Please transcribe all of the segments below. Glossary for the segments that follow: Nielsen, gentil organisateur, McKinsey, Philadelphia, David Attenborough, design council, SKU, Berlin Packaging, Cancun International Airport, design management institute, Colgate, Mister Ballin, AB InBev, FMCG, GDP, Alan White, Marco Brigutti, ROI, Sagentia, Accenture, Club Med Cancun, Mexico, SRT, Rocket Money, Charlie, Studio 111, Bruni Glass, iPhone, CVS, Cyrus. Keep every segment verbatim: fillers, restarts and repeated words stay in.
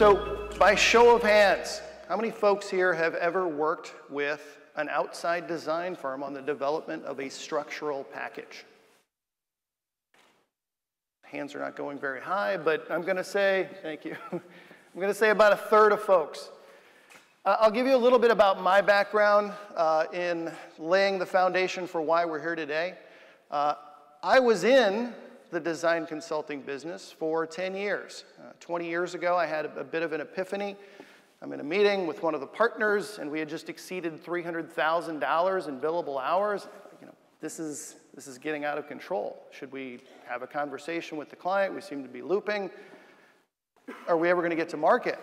So by show of hands, how many folks here have ever worked with an outside design firm on the development of a structural package? Hands are not going very high, but I'm going to say, thank you, I'm going to say about a third of folks. Uh, I'll give you a little bit about my background uh, in laying the foundation for why we're here today. Uh, I was in the design consulting business for ten years. Uh, twenty years ago, I had a, a bit of an epiphany. I'm in a meeting with one of the partners, and we had just exceeded three hundred thousand dollars in billable hours. You know, this is, this is getting out of control. Should we have a conversation with the client? We seem to be looping. Are we ever going to get to market?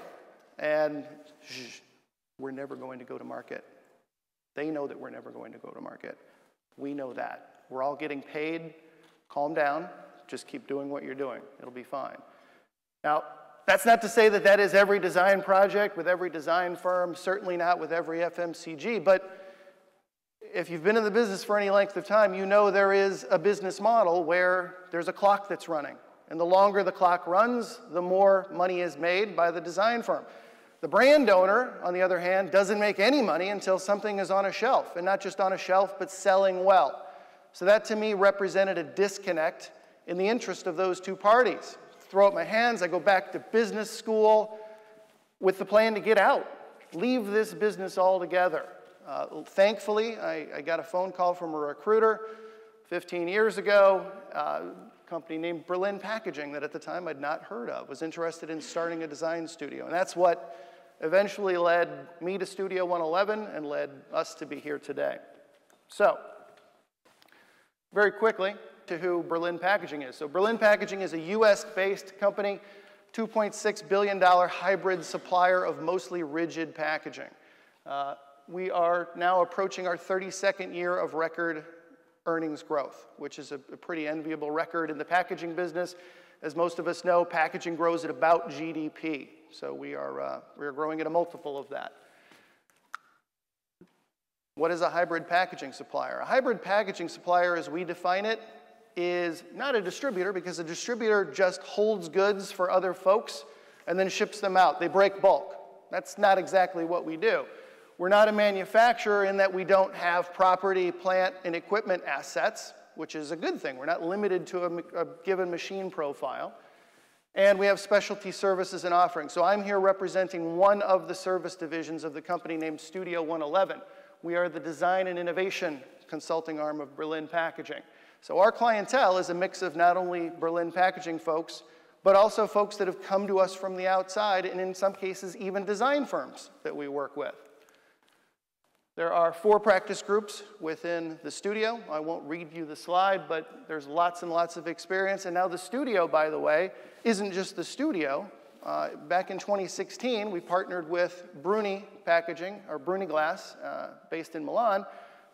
And sh we're never going to go to market. They know that we're never going to go to market. We know that. We're all getting paid. Calm down. Just keep doing what you're doing. It'll be fine. Now, that's not to say that that is every design project with every design firm, certainly not with every F M C G, but if you've been in the business for any length of time, you know there is a business model where there's a clock that's running. And the longer the clock runs, the more money is made by the design firm. The brand owner, on the other hand, doesn't make any money until something is on a shelf, and not just on a shelf, but selling well. So that, to me, represented a disconnect in the interest of those two parties. Throw up my hands, I go back to business school with the plan to get out, leave this business altogether. Uh, thankfully, I, I got a phone call from a recruiter fifteen years ago, uh, a company named Berlin Packaging that at the time I'd not heard of, was interested in starting a design studio. And that's what eventually led me to Studio one eleven and led us to be here today. So, very quickly, to who Berlin Packaging is. So Berlin Packaging is a U S-based company, two point six billion dollar hybrid supplier of mostly rigid packaging. Uh, we are now approaching our thirty-second year of record earnings growth, which is a, a pretty enviable record in the packaging business. As most of us know, packaging grows at about G D P. So we are, uh, we are growing at a multiple of that. What is a hybrid packaging supplier? A hybrid packaging supplier, as we define it, is not a distributor, because a distributor just holds goods for other folks and then ships them out. They break bulk. That's not exactly what we do. We're not a manufacturer in that we don't have property, plant, and equipment assets, which is a good thing. We're not limited to a, a given machine profile. And we have specialty services and offerings. So I'm here representing one of the service divisions of the company named Studio one eleven. We are the design and innovation consulting arm of Berlin Packaging. So our clientele is a mix of not only Berlin Packaging folks, but also folks that have come to us from the outside, and in some cases, even design firms that we work with. There are four practice groups within the studio. I won't read you the slide, but there's lots and lots of experience. And now the studio, by the way, isn't just the studio. Uh, back in twenty sixteen, we partnered with Bruni Packaging, or Bruni Glass, uh, based in Milan.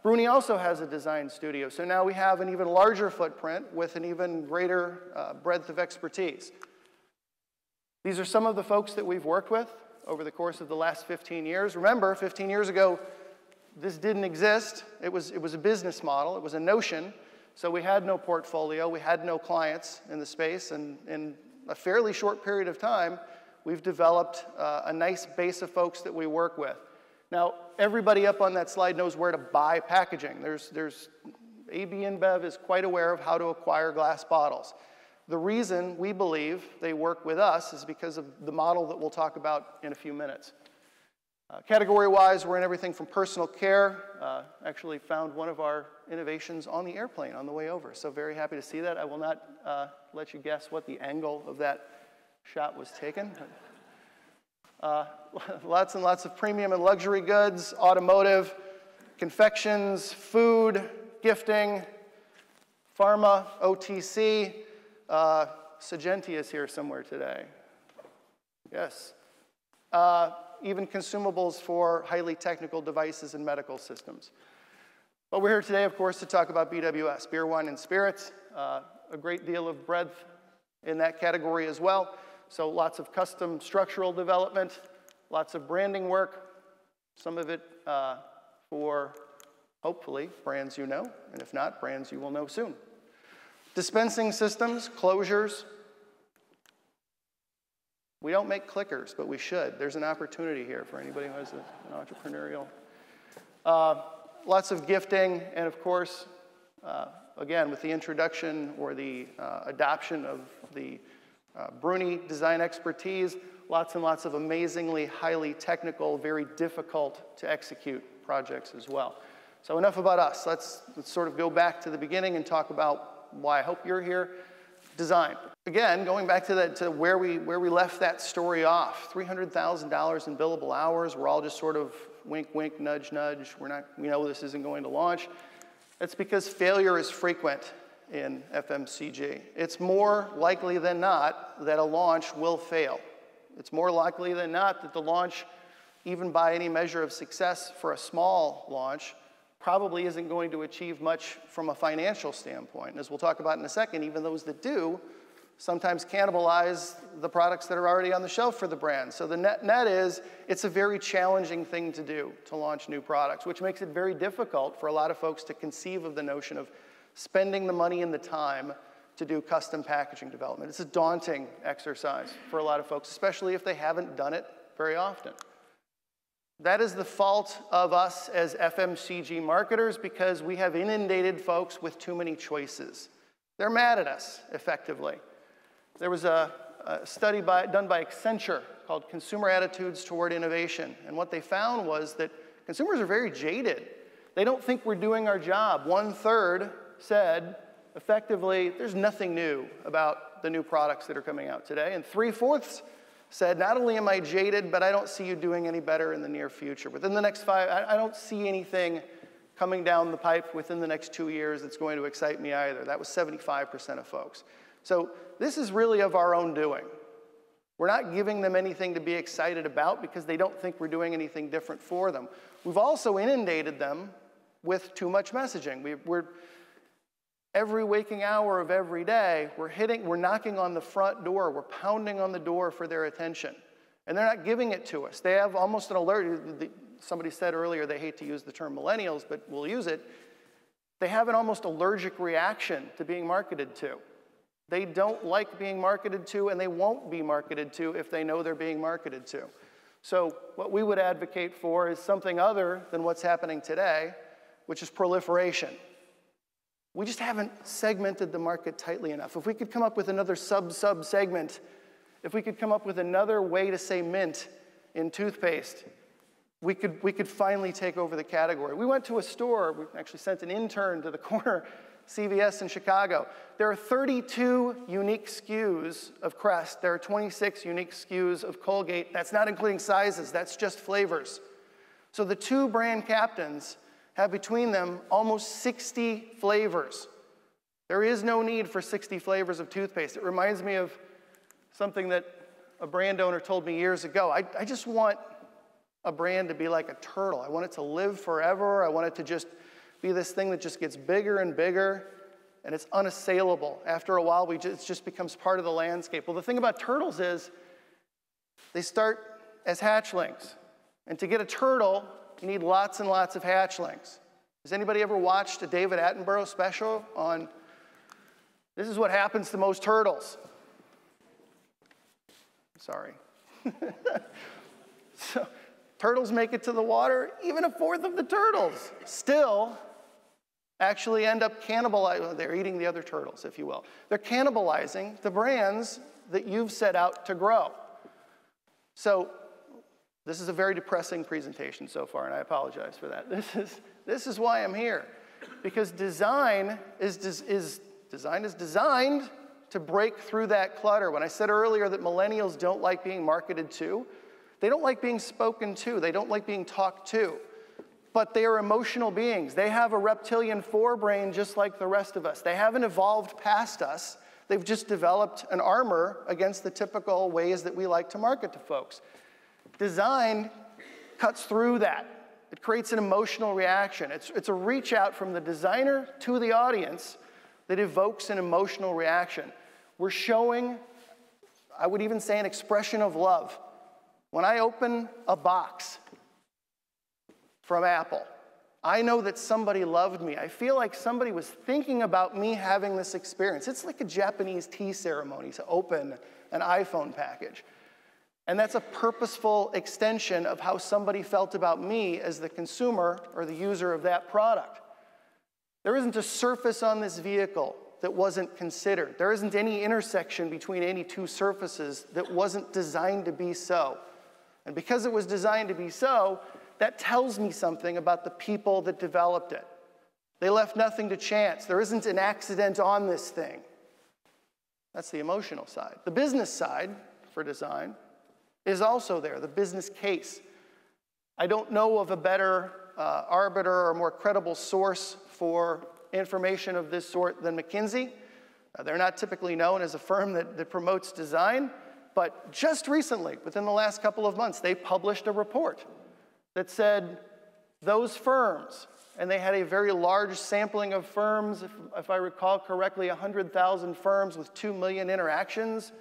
Bruni also has a design studio, so now we have an even larger footprint with an even greater uh, breadth of expertise. These are some of the folks that we've worked with over the course of the last fifteen years. Remember, fifteen years ago, this didn't exist. It was, it was a business model. It was a notion, so we had no portfolio. We had no clients in the space, and in a fairly short period of time, we've developed uh, a nice base of folks that we work with. Now, everybody up on that slide knows where to buy packaging. There's, there's, A B InBev is quite aware of how to acquire glass bottles. The reason we believe they work with us is because of the model that we'll talk about in a few minutes. Uh, Category-wise, we're in everything from personal care. Uh, actually found one of our innovations on the airplane on the way over, so very happy to see that. I will not uh, let you guess what the angle of that shot was taken. But Uh, lots and lots of premium and luxury goods, automotive, confections, food, gifting, pharma, O T C. Uh, Sagentia is here somewhere today. Yes. Uh, even consumables for highly technical devices and medical systems. But we're here today, of course, to talk about B W S, beer, wine, and spirits. Uh, a great deal of breadth in that category as well. So lots of custom structural development, lots of branding work, some of it uh, for, hopefully, brands you know, and if not, brands you will know soon. Dispensing systems, closures, We don't make clickers, but we should. There's an opportunity here for anybody who has a, an entrepreneurial. Uh, lots of gifting, and of course, uh, again, with the introduction or the uh, adoption of the uh, Bruni design expertise, lots and lots of amazingly highly technical, very difficult to execute projects as well. So enough about us. Let's, let's sort of go back to the beginning and talk about why I hope you're here. Design. Again, going back to, the, to where, we, where we left that story off, three hundred thousand dollars in billable hours. We're all just sort of wink, wink, nudge, nudge. We're not, we know this isn't going to launch. That's because failure is frequent in F M C G. It's more likely than not that a launch will fail. It's more likely than not that the launch, even by any measure of success for a small launch, probably isn't going to achieve much from a financial standpoint. And as we'll talk about in a second, even those that do sometimes cannibalize the products that are already on the shelf for the brand. So the net, net is, it's a very challenging thing to do, to launch new products, which makes it very difficult for a lot of folks to conceive of the notion of spending the money and the time to do custom packaging development. It's a daunting exercise for a lot of folks, especially if they haven't done it very often. That is the fault of us as F M C G marketers, because we have inundated folks with too many choices. They're mad at us, effectively. There was a, a study by, done by Accenture called Consumer Attitudes Toward Innovation, and what they found was that consumers are very jaded. They don't think we're doing our job. One-third said, effectively, there's nothing new about the new products that are coming out today, and three-fourths said, not only am I jaded, but I don't see you doing any better in the near future. Within the next five, I, I don't see anything coming down the pipe within the next two years that's going to excite me either. That was seventy-five percent of folks. So this is really of our own doing. We're not giving them anything to be excited about because they don't think we're doing anything different for them. We've also inundated them with too much messaging. We, we're, every waking hour of every day, we're hitting, we're knocking on the front door, we're pounding on the door for their attention. And they're not giving it to us. They have almost an alert, somebody said earlier they hate to use the term millennials, but we'll use it. They have an almost allergic reaction to being marketed to. They don't like being marketed to, and they won't be marketed to if they know they're being marketed to. So what we would advocate for is something other than what's happening today, which is proliferation. We just haven't segmented the market tightly enough. If we could come up with another sub-sub-segment, if we could come up with another way to say mint in toothpaste, we could, we could finally take over the category. We went to a store, we actually sent an intern to the corner, C V S in Chicago. There are thirty-two unique S K Us of Crest. There are twenty-six unique S K Us of Colgate. That's not including sizes, that's just flavors. So the two brand captains have between them almost sixty flavors. There is no need for sixty flavors of toothpaste. It reminds me of something that a brand owner told me years ago. I, I just want a brand to be like a turtle. I want it to live forever. I want it to just be this thing that just gets bigger and bigger, and it's unassailable. After a while, we just, it just becomes part of the landscape. Well, the thing about turtles is they start as hatchlings, and to get a turtle, you need lots and lots of hatchlings. Has anybody ever watched a David Attenborough special on, this is what happens to most turtles? Sorry. So, turtles make it to the water, even a fourth of the turtles still actually end up cannibalizing, well, they're eating the other turtles, if you will. They're cannibalizing the brands that you've set out to grow. So, this is a very depressing presentation so far, and I apologize for that. This is, this is why I'm here, because design is, des, is, design is designed to break through that clutter. When I said earlier that millennials don't like being marketed to, they don't like being spoken to, they don't like being talked to, but they are emotional beings. They have a reptilian forebrain just like the rest of us. They haven't evolved past us. They've just developed an armor against the typical ways that we like to market to folks. Design cuts through that. It creates an emotional reaction. It's, it's a reach out from the designer to the audience that evokes an emotional reaction. We're showing, I would even say, an expression of love. When I open a box from Apple, I know that somebody loved me. I feel like somebody was thinking about me having this experience. It's like a Japanese tea ceremony to open an iPhone package. And that's a purposeful extension of how somebody felt about me as the consumer or the user of that product. There isn't a surface on this vehicle that wasn't considered. There isn't any intersection between any two surfaces that wasn't designed to be so. And because it was designed to be so, that tells me something about the people that developed it. They left nothing to chance. There isn't an accident on this thing. That's the emotional side. The business side for design is also there, the business case. I don't know of a better uh, arbiter or more credible source for information of this sort than McKinsey. Uh, they're not typically known as a firm that, that promotes design, but just recently, within the last couple of months, they published a report that said those firms, and they had a very large sampling of firms, if, if I recall correctly, one hundred thousand firms with two million interactions,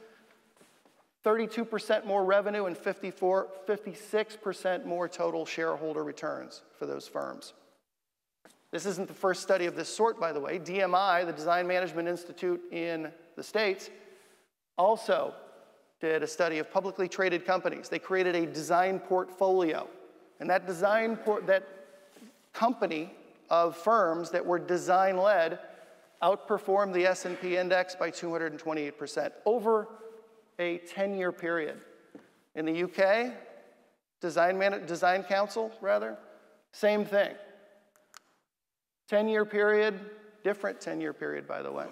thirty-two percent more revenue and fifty-four, fifty-six percent more total shareholder returns for those firms. This isn't the first study of this sort, by the way. D M I, the Design Management Institute in the States, also did a study of publicly traded companies. They created a design portfolio. And that design por- that company of firms that were design-led outperformed the S and P index by two hundred twenty-eight percent over a ten-year period. In the U K, design, man design council, rather, same thing. ten-year period, different ten-year period, by the way.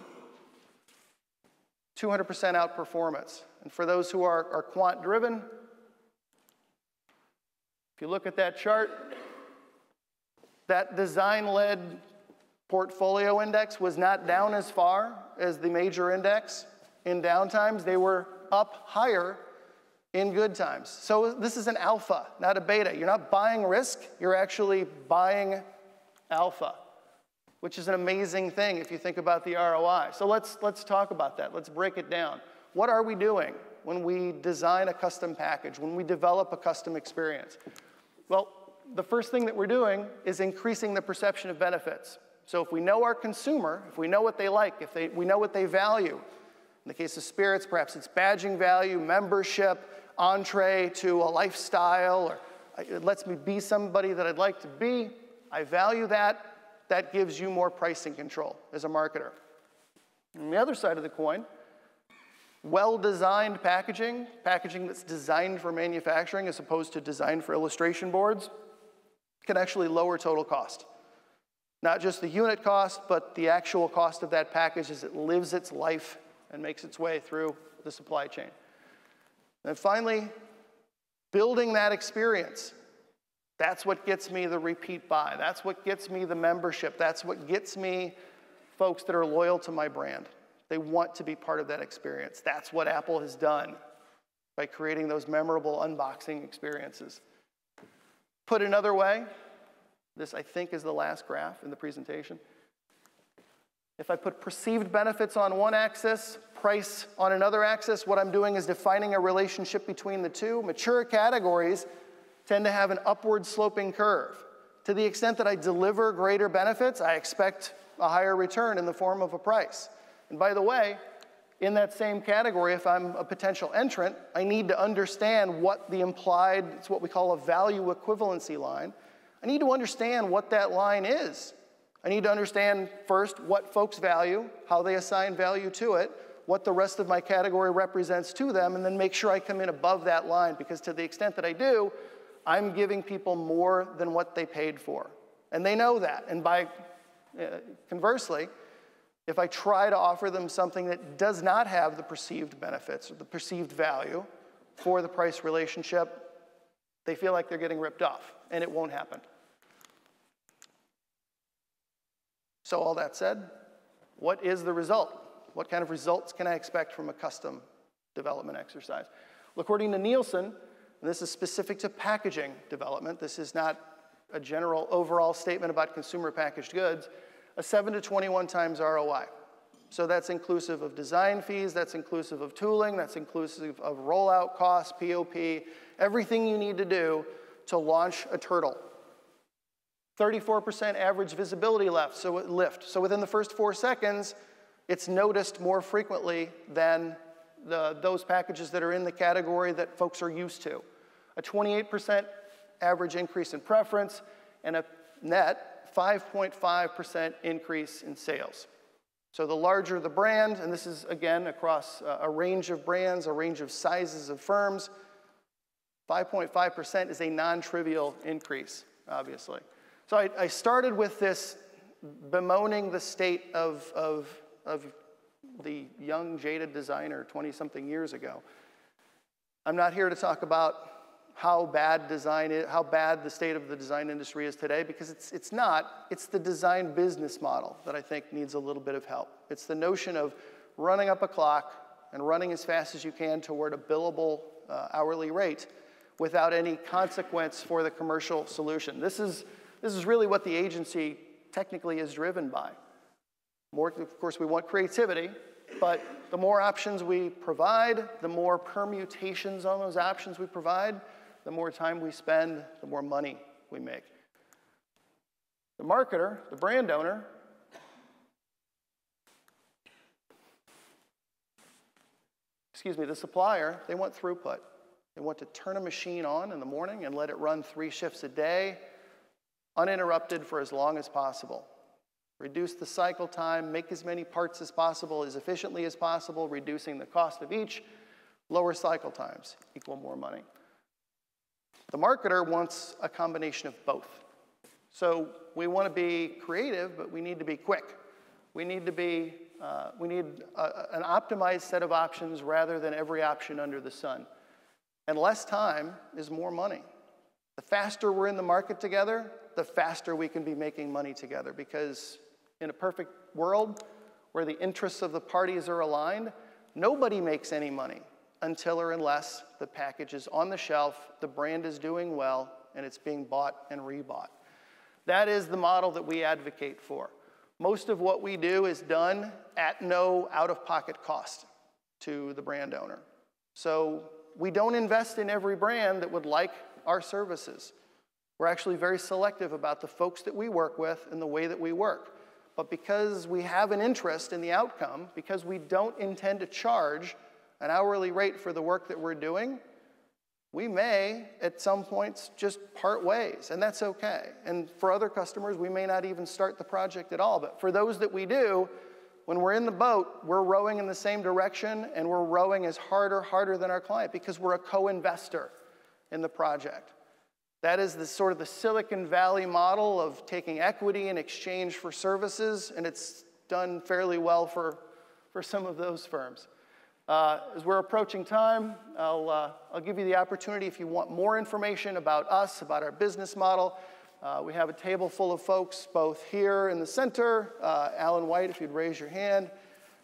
two hundred percent outperformance. And for those who are, are quant-driven, if you look at that chart, that design-led portfolio index was not down as far as the major index in downtimes. They were up higher in good times. So this is an alpha, not a beta. You're not buying risk, you're actually buying alpha, which is an amazing thing if you think about the R O I. So let's, let's talk about that. Let's break it down. What are we doing when we design a custom package, when we develop a custom experience? Well, the first thing that we're doing is increasing the perception of benefits. So if we know our consumer, if we know what they like, if they, we know what they value, in the case of spirits, perhaps it's badging value, membership, entree to a lifestyle, or it lets me be somebody that I'd like to be. I value that. That gives you more pricing control as a marketer. On the other side of the coin, well-designed packaging, packaging that's designed for manufacturing as opposed to designed for illustration boards, can actually lower total cost. Not just the unit cost, but the actual cost of that package as it lives its life and makes its way through the supply chain. And finally, building that experience. That's what gets me the repeat buy. That's what gets me the membership. That's what gets me folks that are loyal to my brand. They want to be part of that experience. That's what Apple has done by creating those memorable unboxing experiences. Put another way, this I think is the last graph in the presentation. If I put perceived benefits on one axis, price on another axis, what I'm doing is defining a relationship between the two. Mature categories tend to have an upward sloping curve. To the extent that I deliver greater benefits, I expect a higher return in the form of a price. And by the way, in that same category, if I'm a potential entrant, I need to understand what the implied, it's what we call a value equivalency line. I need to understand what that line is. I need to understand first what folks value, how they assign value to it, what the rest of my category represents to them, and then make sure I come in above that line, because to the extent that I do, I'm giving people more than what they paid for. And they know that. And by uh, conversely, if I try to offer them something that does not have the perceived benefits or the perceived value for the price relationship, they feel like they're getting ripped off, and it won't happen. So all that said, what is the result? What kind of results can I expect from a custom development exercise? Well, according to Nielsen, and this is specific to packaging development, this is not a general overall statement about consumer packaged goods, a seven to twenty-one times R O I. So that's inclusive of design fees, that's inclusive of tooling, that's inclusive of rollout costs, P O P, everything you need to do to launch a turtle. thirty-four percent average visibility lift, so lift. So within the first four seconds, it's noticed more frequently than the, those packages that are in the category that folks are used to. A twenty-eight percent average increase in preference and a net five point five percent increase in sales. So the larger the brand, and this is again across a range of brands, a range of sizes of firms, five point five percent is a non-trivial increase, obviously. So I, I started with this bemoaning the state of, of, of the young jaded designer twenty-something years ago. I'm not here to talk about how bad design is, how bad the state of the design industry is today, because it's, it's not. It's the design business model that I think needs a little bit of help. It's the notion of running up a clock and running as fast as you can toward a billable uh, hourly rate without any consequence for the commercial solution. This is, this is really what the agency technically is driven by. More, of course, we want creativity, but the more options we provide, the more permutations on those options we provide, the more time we spend, the more money we make. The marketer, the brand owner, excuse me, the supplier, they want throughput. They want to turn a machine on in the morning and let it run three shifts a day, uninterrupted for as long as possible. Reduce the cycle time, make as many parts as possible, as efficiently as possible, reducing the cost of each, lower cycle times, equal more money. The marketer wants a combination of both. So we want to be creative, but we need to be quick. We need to be, uh, we need a, an optimized set of options rather than every option under the sun. And less time is more money. The faster we're in the market together, the faster we can be making money together, because in a perfect world where the interests of the parties are aligned, nobody makes any money until or unless the package is on the shelf, the brand is doing well, and it's being bought and rebought. That is the model that we advocate for. Most of what we do is done at no out-of-pocket cost to the brand owner. So we don't invest in every brand that would like our services. We're actually very selective about the folks that we work with and the way that we work. But because we have an interest in the outcome, because we don't intend to charge an hourly rate for the work that we're doing, we may, at some points, just part ways, and that's okay. And for other customers, we may not even start the project at all. But for those that we do, when we're in the boat, we're rowing in the same direction, and we're rowing as harder, harder than our client, because we're a co-investor in the project. That is the sort of the Silicon Valley model of taking equity in exchange for services, and it's done fairly well for, for some of those firms. Uh, as we're approaching time, I'll, uh, I'll give you the opportunity if you want more information about us, about our business model. Uh, we have a table full of folks, both here in the center, uh, Alan White, if you'd raise your hand,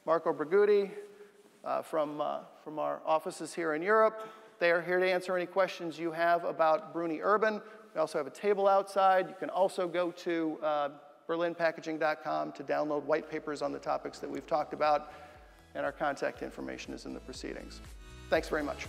Marco Brigutti uh, from, uh, from our offices here in Europe. They are here to answer any questions you have about Bruni Urban. We also have a table outside. You can also go to uh, berlin packaging dot com to download white papers on the topics that we've talked about, and our contact information is in the proceedings. Thanks very much.